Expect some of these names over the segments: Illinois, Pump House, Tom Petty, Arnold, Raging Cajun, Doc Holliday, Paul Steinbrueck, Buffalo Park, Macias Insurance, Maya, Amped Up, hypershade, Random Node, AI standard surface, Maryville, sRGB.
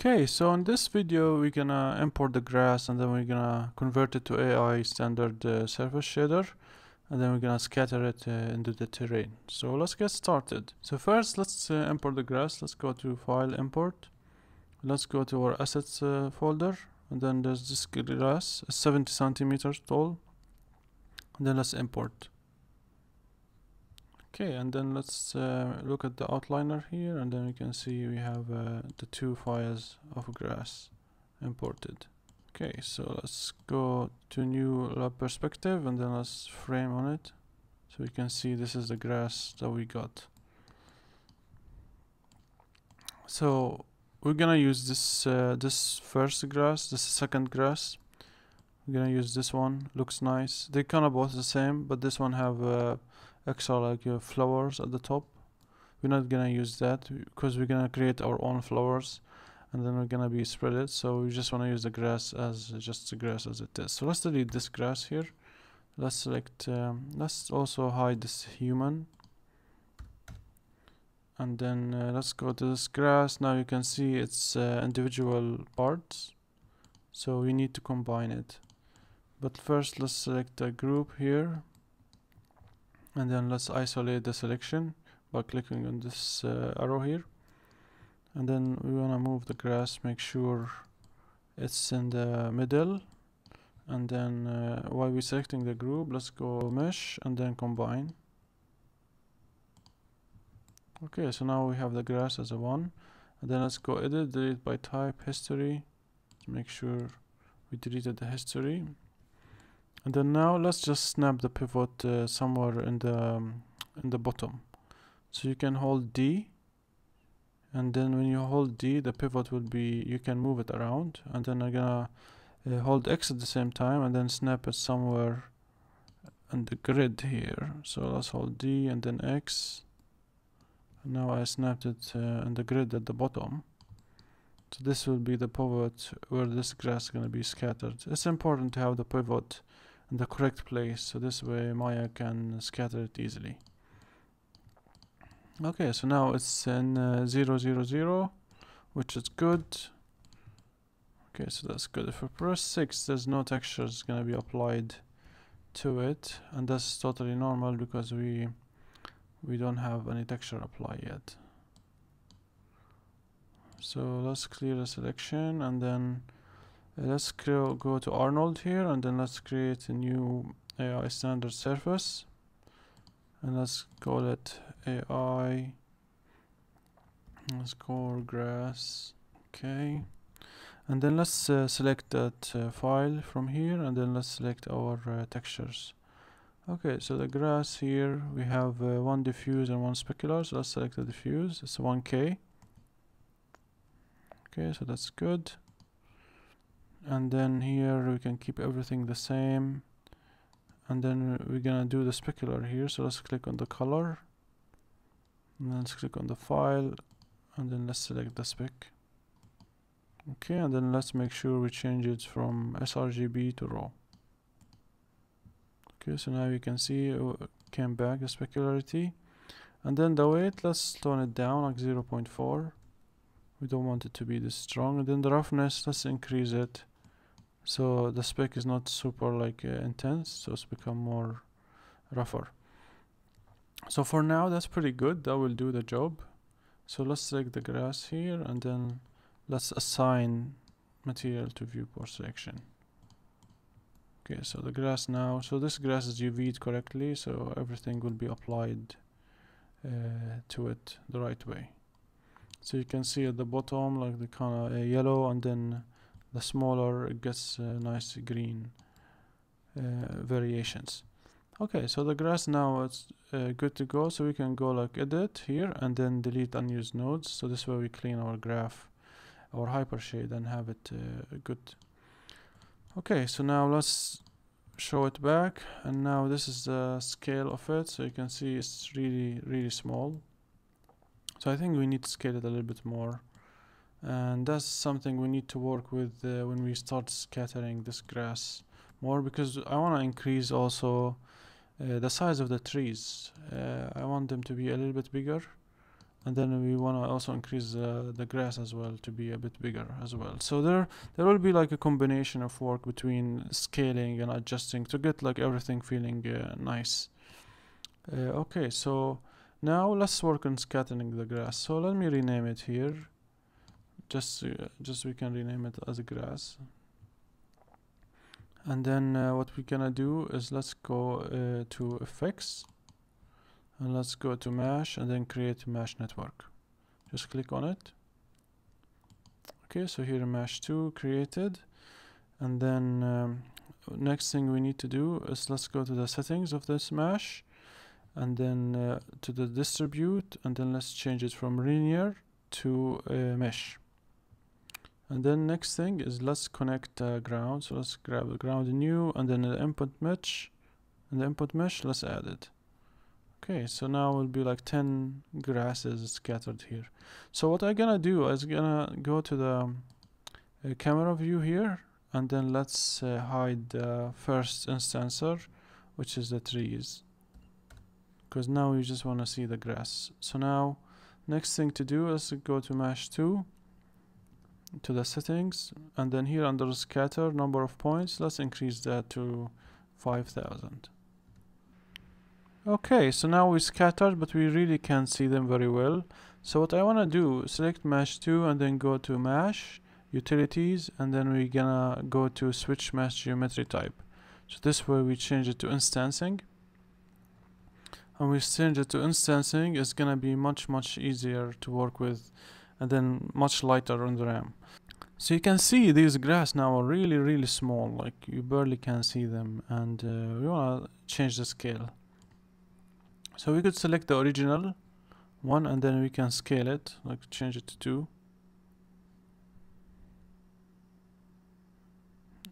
Okay, so in this video we're gonna import the grass and then we're gonna convert it to AI standard surface shader, and then we're gonna scatter it into the terrain. So let's get started. So first let's import the grass. Let's go to File, Import. Let's go to our Assets folder, and then there's this grass, 70 centimeters tall, and then let's import. Okay, and then let's look at the outliner here, and then we can see we have the two files of grass imported. Okay, so let's go to new lab perspective, and then let's frame on it, so we can see this is the grass that we got. So we're gonna use this this first grass, this second grass. We're gonna use this one. Looks nice. They kind of both the same, but this one have extra like flowers at the top. We're not gonna use that because we're gonna create our own flowers, and then we're gonna be spread it. So we just want to use the grass as just the grass as it is. So let's delete this grass here. Let's select. Let's also hide this human, and then let's go to this grass. Now you can see it's individual parts, so we need to combine it. But first, let's select a group here. And then let's isolate the selection by clicking on this arrow here, and then we want to move the grass, make sure it's in the middle, and then while we're selecting the group, let's go mesh and then combine. Okay, so now we have the grass as a one, and then let's go edit, delete by type, history, to make sure we deleted the history. And then now let's just snap the pivot somewhere in the bottom. So you can hold D, and then when you hold D, the pivot will be, you can move it around. And then I'm gonna hold X at the same time and then snap it somewhere in the grid here. So let's hold D and then X. And now I snapped it in the grid at the bottom. So this will be the pivot where this grass is gonna be scattered. It's important to have the pivot in the correct place, so this way Maya can scatter it easily. Okay, so now it's in 0, 0, 0, which is good. Okay, so that's good. If I press 6, there's no textures gonna be applied to it, and that's totally normal because we don't have any texture applied yet. So let's clear the selection, and then let's go to Arnold here, and then let's create a new AI standard surface, and let's call it AI. Let's call grass. Okay, and then let's select that file from here, and then let's select our textures. Okay, so the grass here we have one diffuse and one specular. So let's select the diffuse. It's 1K. Okay, so that's good. And then here we can keep everything the same, and then we're gonna do the specular here. So let's click on the color, and then let's click on the file, and then let's select the spec. Okay, and then let's make sure we change it from sRGB to raw. Okay, so now you can see it came back, the specularity, and then the weight, let's tone it down like 0.4. We don't want it to be this strong. And then the roughness, let's increase it so the spec is not super like intense, so it's become more rougher. So for now that's pretty good, that will do the job. So let's select the grass here, and then let's assign material to viewport selection. Okay, so the grass now, so this grass is UV'd correctly, so everything will be applied to it the right way. So you can see at the bottom like the kind of yellow, and then the smaller it gets nice green variations. Okay, so the grass now it's good to go. So we can go like edit here and then delete unused nodes. So this way we clean our graph, our hypershade, and have it good. Okay, so now let's show it back, and now this is the scale of it. So you can see it's really small. So I think we need to scale it a little bit more, and that's something we need to work with when we start scattering this grass more, because I want to increase also the size of the trees. I want them to be a little bit bigger, and then we want to also increase the grass as well to be a bit bigger as well. So there will be like a combination of work between scaling and adjusting to get like everything feeling nice. Okay, so now let's work on scattering the grass. So let me rename it here, just we can rename it as grass. And then what we're gonna do is let's go to effects and let's go to mesh and then create mesh network. Just click on it. Okay, so here mesh 2 created, and then next thing we need to do is let's go to the settings of this mesh and then to the distribute, and then let's change it from linear to mesh. And then next thing is let's connect ground. So let's grab the ground new and then the input mesh, and the input mesh, let's add it. Okay, so now will be like 10 grasses scattered here. So what I'm gonna do is gonna go to the camera view here, and then let's hide the first instancer, which is the trees, because now you just want to see the grass. So now next thing to do is go to mesh 2 to the settings, and then here under scatter number of points, let's increase that to 5,000. Okay, so now we scattered, but we really can't see them very well. So what I want to do, select mesh 2 and then go to mesh utilities, and then we're gonna go to switch mesh geometry type. So this way we change it to instancing, and we change it to instancing. It's gonna be much easier to work with, and then much lighter on the RAM. So you can see these grass now are really small, like you barely can see them, and we want to change the scale. So we could select the original one and then we can scale it, like change it to 2,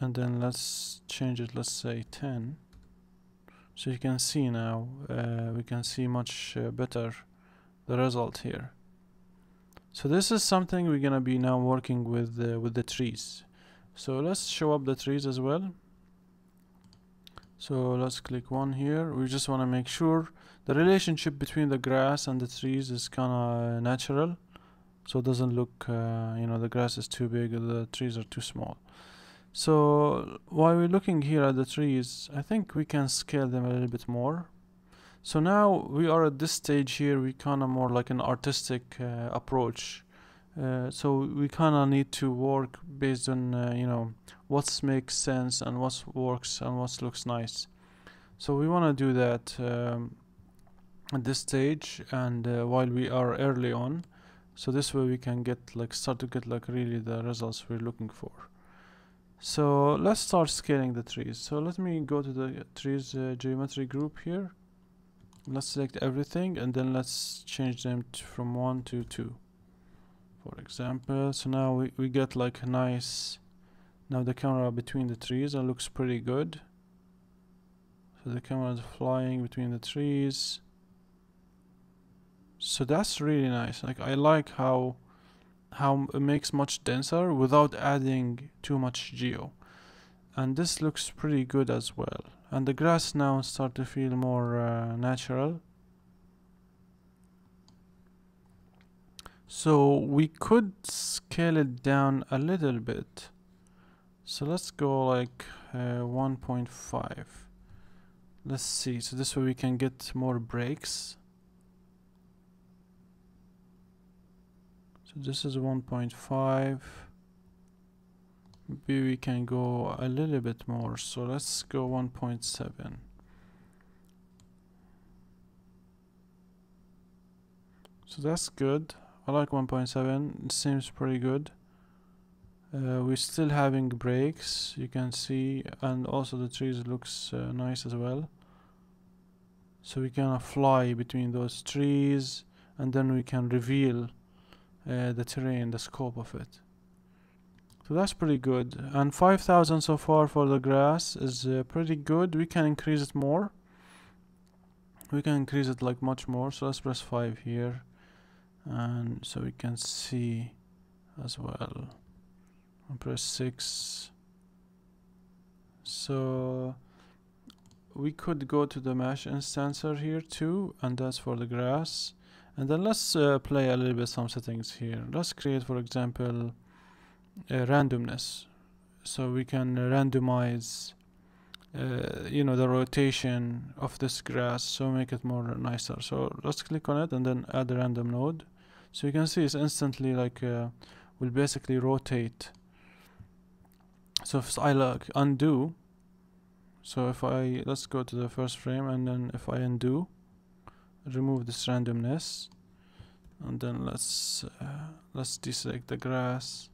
and then let's change it, let's say 10. So you can see now we can see much better the result here. So this is something we're gonna be now working with the trees. So let's show up the trees as well. So let's click one here. We just want to make sure the relationship between the grass and the trees is kind of natural, so it doesn't look you know, the grass is too big or the trees are too small. So while we're looking here at the trees, I think we can scale them a little bit more. So now we are at this stage here, we kind of more like an artistic approach. So we kind of need to work based on, you know, what makes sense and what works and what looks nice. So we want to do that at this stage, and while we are early on. So this way we can get like, start to get like really the results we're looking for. So let's start scaling the trees. So let me go to the trees geometry group here. Let's select everything and then let's change them from 1 to 2, for example. So now we get like a nice, now the camera between the trees, that looks pretty good. So the camera is flying between the trees. So that's really nice. Like I like how it makes much denser without adding too much geo. And this looks pretty good as well. And the grass now starts to feel more natural. So we could scale it down a little bit. So let's go like 1.5. Let's see. So this way we can get more breaks. So this is 1.5. Maybe we can go a little bit more, so let's go 1.7. So that's good. I like 1.7, it seems pretty good. We're still having breaks, you can see, and also the trees looks nice as well. So we can fly between those trees, and then we can reveal the terrain, the scope of it. So that's pretty good, and 5,000 so far for the grass is pretty good. We can increase it more, we can increase it like much more. So let's press 5 here, and so we can see as well, and press 6. So we could go to the mesh instancer here too, and that's for the grass, And then let's play a little bit some settings here. Let's create, for example, a randomness, so we can randomize you know, the rotation of this grass, so make it more nicer. So let's click on it and then add a random node. So you can see it's instantly like will basically rotate. So if I like undo, so if I, let's go to the first frame, and then if I undo, remove this randomness, and then let's deselect the grass.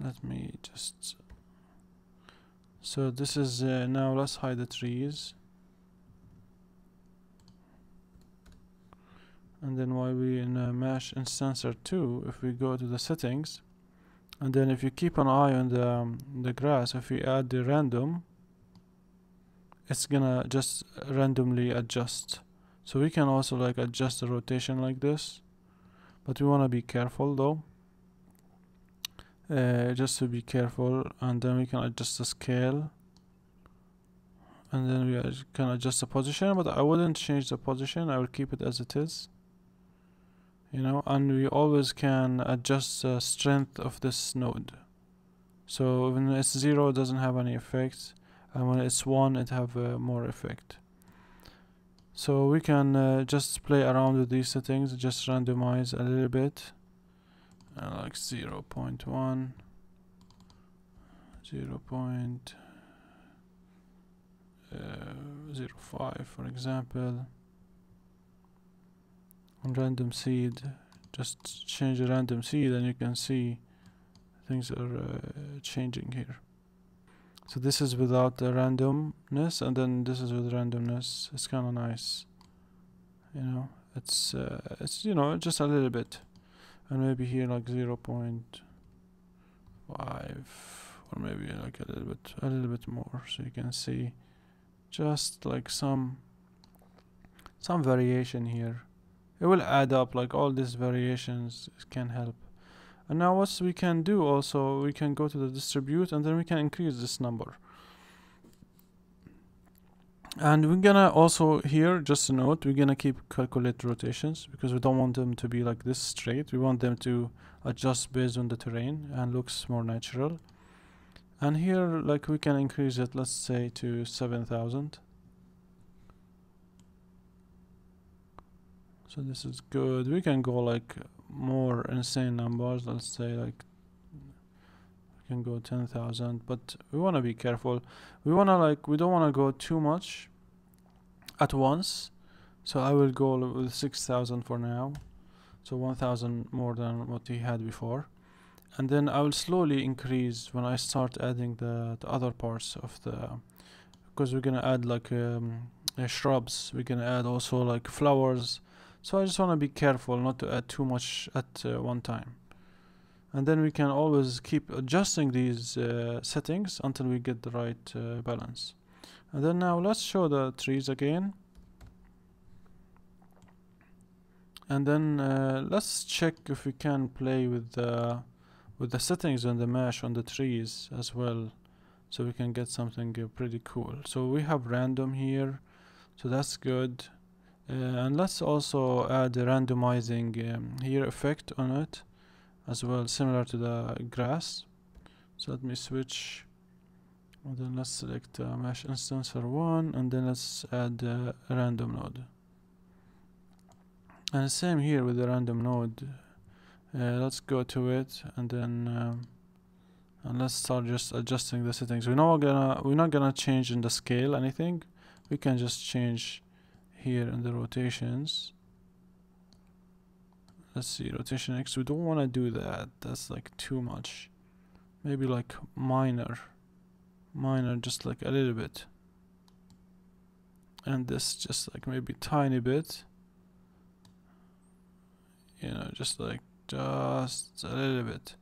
Let me just, so this is now let's hide the trees, and then while we in Mesh Instancer 2, if we go to the settings, and then if you keep an eye on the grass, if we add the random, it's gonna just randomly adjust. So we can also like adjust the rotation like this, but we want to be careful though. Just to be careful, and then we can adjust the scale, and then we can adjust the position, but I wouldn't change the position. I will keep it as it is, you know. And we always can adjust the strength of this node, so when it's 0 it doesn't have any effect, and when it's 1 it have more effect. So we can just play around with these settings, just randomize a little bit, like 0.1, 0.05 for example, and random seed, just change the random seed, and you can see things are changing here. So this is without the randomness, and then this is with randomness. It's kind of nice, you know, it's you know, just a little bit. And maybe here like 0.5, or maybe like a little bit more, so you can see just like some variation here. It will add up, like all these variations can help. And now what we can do also, we can go to the distribute, and then we can increase this number. And we're gonna also here, just a note, we're gonna keep calculate rotations, because we don't want them to be like this straight. We want them to adjust based on the terrain and looks more natural. And here, like, we can increase it, let's say, to 7,000. So this is good. We can go like more insane numbers. Let's say like can go 10,000, but we want to be careful. We want to, like, we don't want to go too much at once, so I will go with 6,000 for now, so 1,000 more than what we had before, and then I will slowly increase when I start adding the other parts of the, because we're gonna add like shrubs, we're gonna add also like flowers, so I just want to be careful not to add too much at one time. And then we can always keep adjusting these settings until we get the right balance. And then now let's show the trees again. And then let's check if we can play with the settings and the mesh on the trees as well, so we can get something pretty cool. So we have random here, so that's good. And let's also add a randomizing here effect on it as well, similar to the grass. So let me switch, and then let's select Mesh Instancer 1, and then let's add a random node. And same here with the random node. Let's go to it, and then and let's start just adjusting the settings. We're not gonna change in the scale anything. We can just change here in the rotations. Let's see, rotation X, we don't want to do that, that's like too much. Maybe like minor, just like a little bit, and this just like maybe tiny bit, you know, just like just a little bit,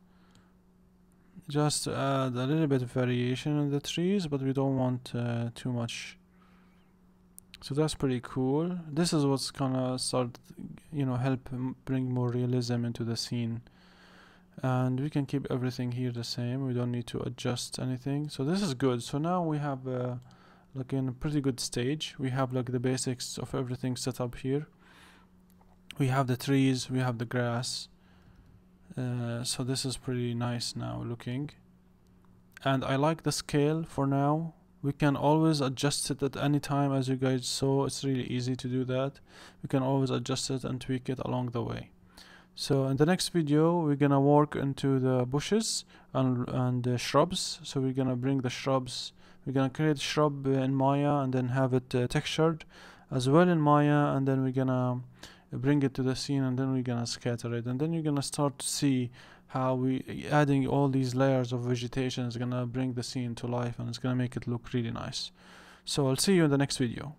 just to add a little bit of variation in the trees, but we don't want too much. So that's pretty cool. This is what's gonna start, you know, help bring more realism into the scene. And we can keep everything here the same. We don't need to adjust anything. So this is good. So now we have like in a pretty good stage. We have like the basics of everything set up here. We have the trees, we have the grass, so this is pretty nice now looking. And I like the scale for now. We can always adjust it at any time, as you guys saw. It's really easy to do that. We can always adjust it and tweak it along the way. So in the next video, we're gonna work into the bushes and the shrubs. So we're gonna bring the shrubs. We're gonna create shrub in Maya and then have it textured as well in Maya, and then we're gonna bring it to the scene, and then we're gonna scatter it, and then you're gonna start to see how we adding all these layers of vegetation is gonna bring the scene to life, and it's gonna make it look really nice. So I'll see you in the next video.